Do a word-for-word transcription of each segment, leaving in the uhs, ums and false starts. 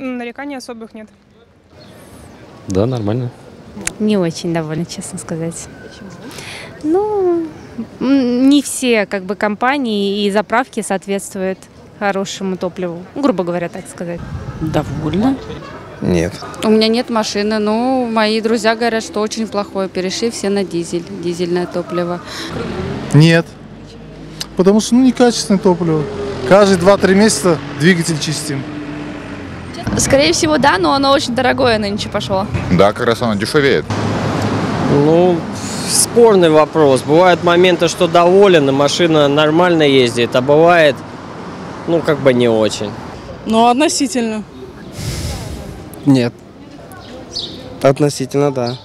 нареканий особых нет. Да, нормально. Не очень довольна, честно сказать. Почему? Ну, не все как бы компании и заправки соответствуют хорошему топливу, грубо говоря, так сказать. Довольна? Нет. У меня нет машины, но мои друзья говорят, что очень плохое. Перешли все на дизель, дизельное топливо. Нет. Потому что ну, некачественное топливо. Каждые два-три месяца двигатель чистим. Скорее всего, да, но оно очень дорогое нынче пошло. Да, как раз оно дешевеет. Ну, спорный вопрос. Бывают моменты, что доволен, и машина нормально ездит, а бывает, ну, как бы не очень. Ну, относительно. Нет. Относительно, да.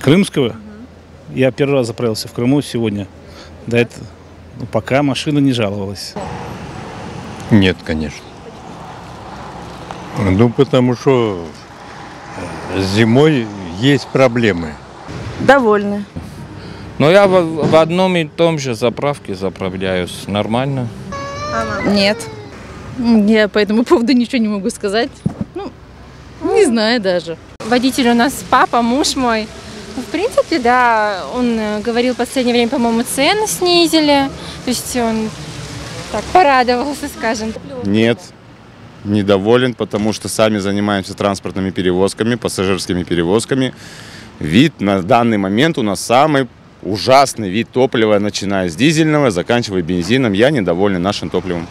Крымского? Угу. Я первый раз заправился в Крыму сегодня. До этого, ну, пока машина не жаловалась. Нет, конечно. Ну, потому что зимой есть проблемы. Довольны. Но я в, в одном и том же заправке заправляюсь. Нормально? Нет. Я по этому поводу ничего не могу сказать. Ну, не знаю даже. Водитель у нас папа, муж мой. В принципе, да, он говорил в последнее время, по-моему, цены снизили. То есть он так порадовался, скажем. Нет. Недоволен, потому что сами занимаемся транспортными перевозками, пассажирскими перевозками. Вид на данный момент у нас самый ужасный вид топлива, начиная с дизельного, заканчивая бензином. Я недоволен нашим топливом.